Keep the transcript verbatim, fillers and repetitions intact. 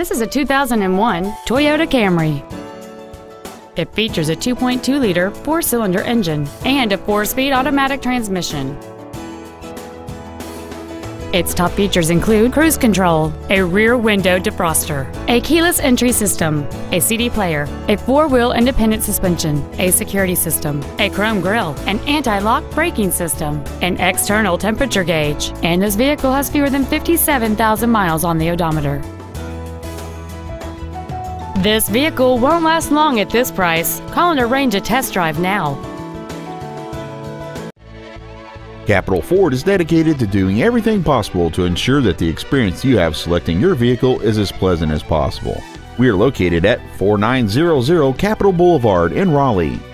This is a two thousand one Toyota Camry. It features a two point two liter four-cylinder engine and a four-speed automatic transmission. Its top features include cruise control, a rear window defroster, a keyless entry system, a C D player, a four-wheel independent suspension, a security system, a chrome grille, an anti-lock braking system, an external temperature gauge, and this vehicle has fewer than fifty-seven thousand miles on the odometer. This vehicle won't last long at this price. Call and arrange a test drive now. Capital Ford is dedicated to doing everything possible to ensure that the experience you have selecting your vehicle is as pleasant as possible. We are located at four nine zero zero Capital Boulevard in Raleigh.